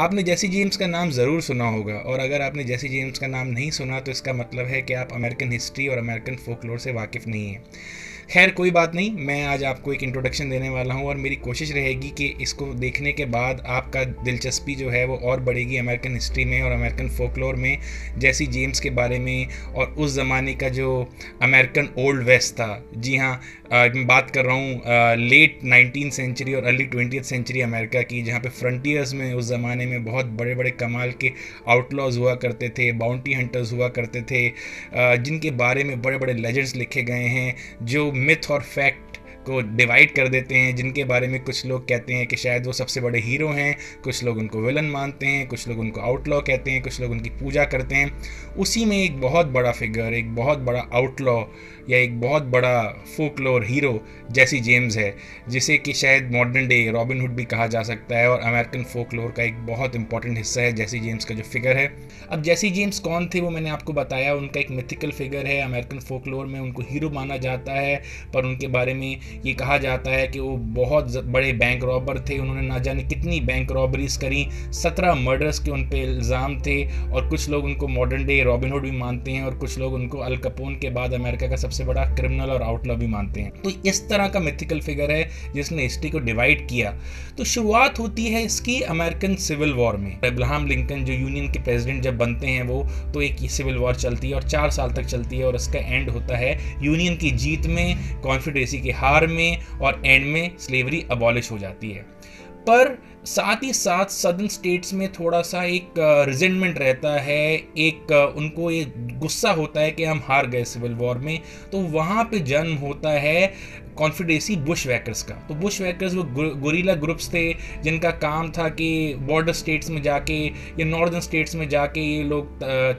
आपने जेसी जेम्स का नाम ज़रूर सुना होगा, और अगर आपने जेसी जेम्स का नाम नहीं सुना तो इसका मतलब है कि आप अमेरिकन हिस्ट्री और अमेरिकन फोकलोर से वाकिफ़ नहीं हैं। खैर कोई बात नहीं, मैं आज आपको एक इंट्रोडक्शन देने वाला हूं और मेरी कोशिश रहेगी कि इसको देखने के बाद आपका दिलचस्पी जो है वो और बढ़ेगी अमेरिकन हिस्ट्री में और अमेरिकन फोकलोर में, जेसी जेम्स के बारे में और उस ज़माने का जो अमेरिकन ओल्ड वेस्ट था। जी हाँ, मैं बात कर रहा हूँ लेट 19th सेंचुरी और अर्ली 20th सेंचुरी अमेरिका की, जहाँ पे फ्रंटियर्स में उस ज़माने में बहुत बड़े बड़े कमाल के आउटलॉज हुआ करते थे, बाउंटी हंटर्स हुआ करते थे, जिनके बारे में बड़े बड़े लेजेंड्स लिखे गए हैं, जो मिथ और फैक्ट को डिवाइड कर देते हैं, जिनके बारे में कुछ लोग कहते हैं कि शायद वो सबसे बड़े हीरो हैं, कुछ लोग उनको विलन मानते हैं, कुछ लोग उनको आउटलॉ कहते हैं, कुछ लोग उनकी पूजा करते हैं। उसी में एक बहुत बड़ा फिगर, एक बहुत बड़ा आउटलॉ या एक बहुत बड़ा फोकलोर हीरो जेसी जेम्स है, जिसे कि शायद मॉडर्न डे रॉबिन हुड भी कहा जा सकता है और अमेरिकन फोकलोर का एक बहुत इंपॉर्टेंट हिस्सा है जेसी जेम्स का जो फिगर है। अब जेसी जेम्स कौन थे वो मैंने आपको बताया, उनका एक मिथिकल फिगर है अमेरिकन फोकलोर में, उनको हीरो माना जाता है, पर उनके बारे में ये कहा जाता है कि वो बहुत बड़े बैंक रॉबर थे, उन्होंने ना जाने कितनी बैंक रॉबरीज करी, 17 मर्डर्स के उन पे इल्ज़ाम थे, और कुछ लोग उनको मॉडर्न डे रॉबिन हुड भी मानते हैं और कुछ लोग उनको अल कपून के बाद अमेरिका का सबसे बड़ा क्रिमिनल और आउटलॉ भी मानते हैं। तो इस तरह का मिथिकल फिगर है जिसने हिस्ट्री को डिवाइड किया। तो शुरुआत होती है इसकी अमेरिकन सिविल वॉर में। अब्राहम लिंकन जो यूनियन के प्रेसिडेंट जब बनते हैं वो, तो एक सिविल वॉर चलती है और 4 साल तक चलती है और इसका एंड होता है यूनियन की जीत में, कॉन्फेडरेसी के हार में, और एंड में स्लेवरी अबॉलिश हो जाती है। पर साथ ही साथ सदर्न स्टेट्स में थोड़ा सा एक रिजेंटमेंट रहता है, एक उनको ये गुस्सा होता है कि हम हार गए सिविल वॉर में, तो वहाँ पे जन्म होता है कॉन्फिडेंसी बुश वैकर्स का। तो बुश वैकर्स वो गोरिल्ला ग्रुप्स थे जिनका काम था कि बॉर्डर स्टेट्स में जाके या नॉर्दर्न स्टेट्स में जाके ये लोग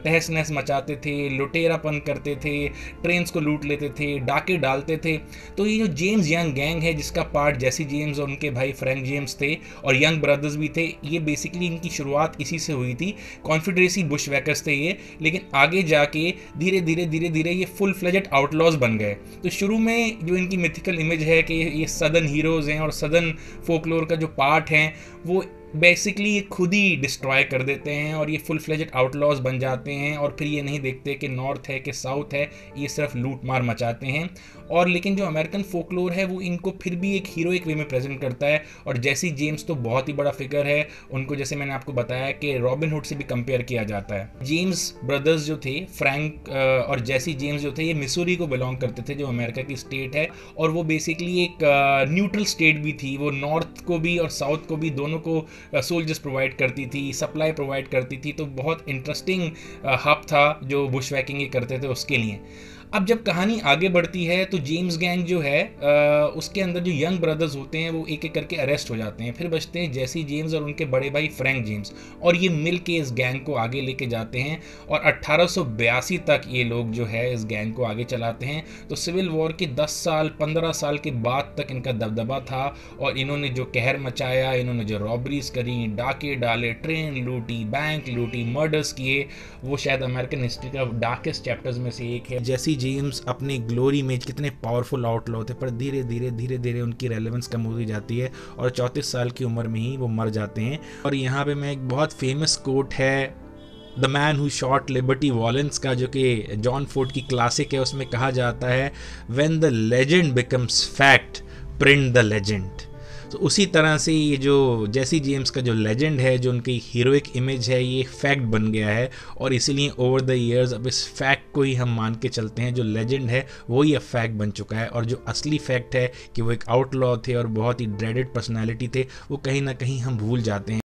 तहस नहस मचाते थे, लुटेरापन करते थे, ट्रेन्स को लूट लेते थे, डाके डालते थे। तो ये जो जेम्स यंग गैंग है जिसका पार्ट जेसी जेम्स और उनके भाई फ्रैंक जेम्स थे और यंग ब्रदर्स भी थे, ये बेसिकली इनकी शुरुआत इसी से हुई थी। कॉन्फिडेंसी बुश वैकर्स थे ये, लेकिन आगे जाके धीरे धीरे धीरे धीरे ये फुल फ्लेजेड आउटलॉज बन गए। तो शुरू में जो इनकी इमेज है कि ये सदर्न हीरोज हैं और सदर्न फोकलोर का जो पार्ट हैं वो बेसिकली ये खुद ही डिस्ट्रॉय कर देते हैं और ये फुल फ्लेजेड आउटलॉज बन जाते हैं, और फिर ये नहीं देखते कि नॉर्थ है कि साउथ है, ये सिर्फ लूट मार मचाते हैं। और लेकिन जो अमेरिकन फोकलोर है वो इनको फिर भी एक हीरोइक वे में प्रेजेंट करता है, और जेसी जेम्स तो बहुत ही बड़ा फिगर है। उनको जैसे मैंने आपको बताया कि रॉबिन हुड से भी कंपेयर किया जाता है। जेम्स ब्रदर्स जो थे, फ्रैंक और जेसी जेम्स जो थे, ये मिसूरी को बिलोंग करते थे जो अमेरिका की स्टेट है, और वो बेसिकली एक न्यूट्रल स्टेट भी थी। वो नॉर्थ को भी और साउथ को भी, दोनों को सोल्जर्स प्रोवाइड करती थी, सप्लाई प्रोवाइड करती थी। तो बहुत इंटरेस्टिंग हब था जो बुशवैकिंग ये करते थे उसके लिए। अब जब कहानी आगे बढ़ती है तो जेम्स गैंग जो है उसके अंदर जो यंग ब्रदर्स होते हैं वो एक एक करके अरेस्ट हो जाते हैं। फिर बचते हैं जेसी जेम्स और उनके बड़े भाई फ्रैंक जेम्स, और ये मिल के इस गैंग को आगे लेके जाते हैं और 1882 तक ये लोग जो है इस गैंग को आगे चलाते हैं। तो सिविल वॉर के 10 साल 15 साल के बाद तक इनका दबदबा था, और इन्होंने जो कहर मचाया, इन्होंने जो रॉबरीज करी, डाके डाले, ट्रेन लूटी, बैंक लूटी, मर्डर्स किए, वो शायद अमेरिकन हिस्ट्री का डार्केस्ट चैप्टर्स में से एक है। जेसी जेम्स अपने ग्लोरी में कितने पावरफुल आउटलॉ होते, पर धीरे धीरे धीरे धीरे उनकी रेलेवेंस कम होती जाती है और 34 साल की उम्र में ही वो मर जाते हैं। और यहाँ पे मैं एक बहुत फेमस कोट है the man who shot Liberty Valance का, जो कि जॉन फोर्ड की क्लासिक है, उसमें कहा जाता है when the legend becomes fact print the legend. तो उसी तरह से ये जो जेसी जेम्स का जो लेजेंड है, जो उनकी हीरोइक इमेज है, ये फैक्ट बन गया है, और इसीलिए ओवर द इयर्स अब इस फैक्ट को ही हम मान के चलते हैं। जो लेजेंड है वही अब फैक्ट बन चुका है, और जो असली फैक्ट है कि वो एक आउटलॉ थे और बहुत ही ड्रेडेड पर्सनैलिटी थे, वो कहीं ना कहीं हम भूल जाते हैं।